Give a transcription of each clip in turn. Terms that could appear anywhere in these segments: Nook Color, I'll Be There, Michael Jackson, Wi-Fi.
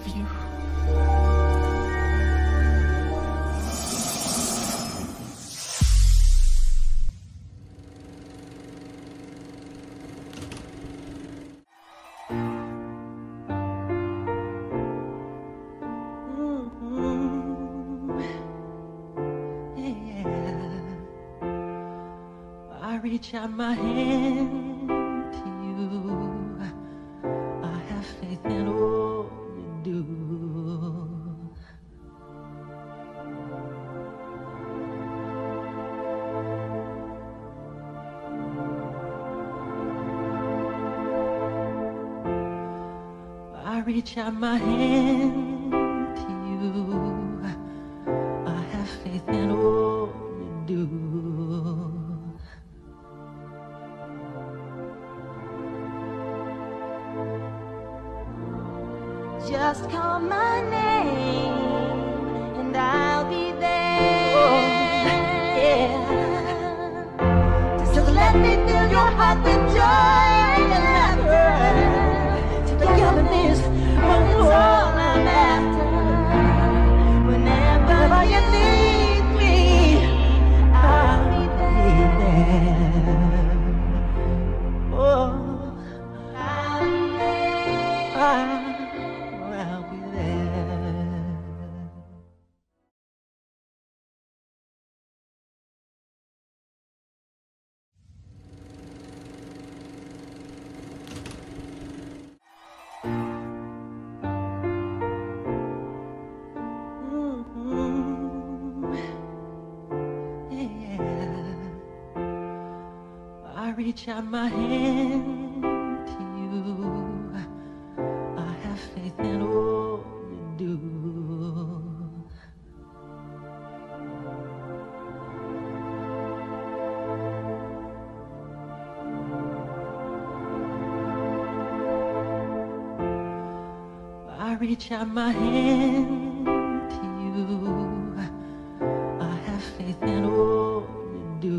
love you. Reach out my hand to you. I have faith in all you do. I reach out my hand to you. I have faith in all you do. Just call my name and I'll be there. Oh, yeah. Just let me fill your heart with joy and laughter. Togetherness, well, it's all I'm after. Whenever you need me, I'll be there. Oh, I'll be there. I reach out my hand to you. I have faith in all you do. I reach out my hand to you. I have faith in all you do.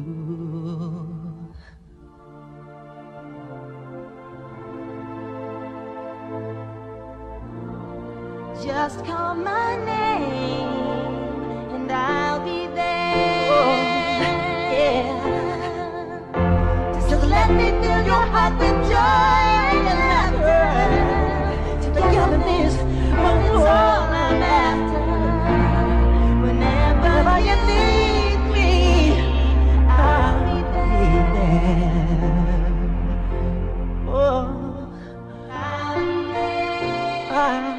Just call my name and I'll be there. Oh, yeah. Just let me fill your heart with joy and laughter. Togetherness, well, it's all I'm after. Whenever you need me, I'll be there. Oh, I'll be there.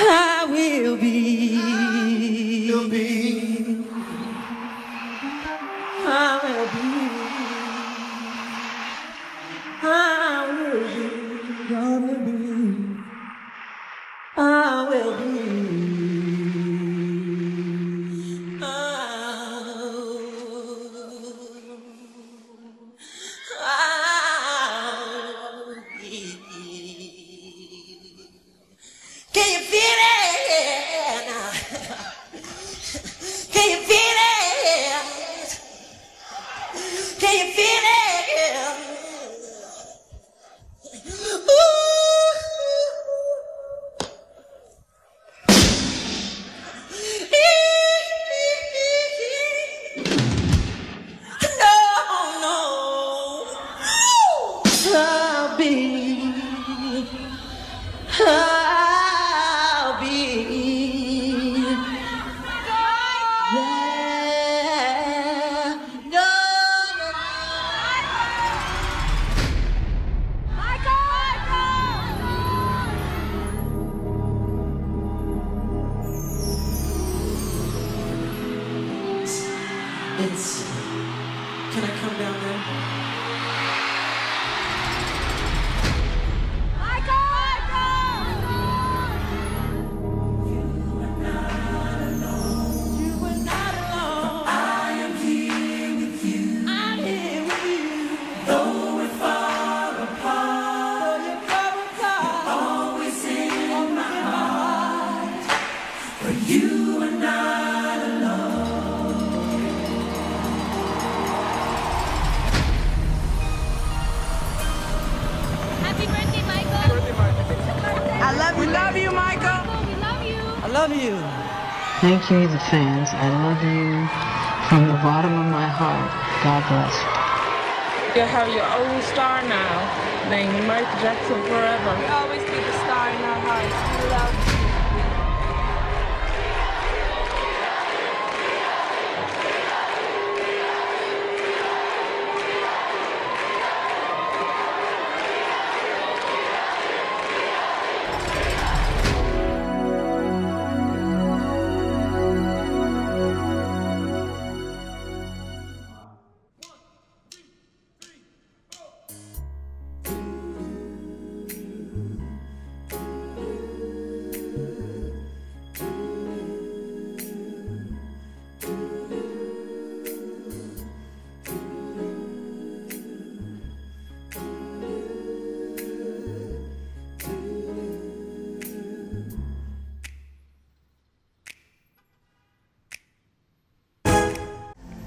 I will be, will be. I'll be. Can you feel it? Can you feel it? Can you feel it? I'll be there. No, no, no. Michael! It's... Can I come down there? You are not alone. Happy birthday, Michael. Happy birthday, Michael. I love you. We love you, Michael. We love you. I love you. Thank you, the fans. I love you from the bottom of my heart. God bless you. You have your own star now. Like Michael Jackson forever. We always be the star in our hearts. We love you.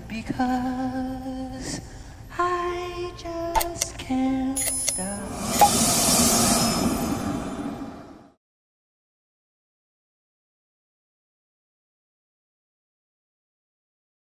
Because I just can't stop.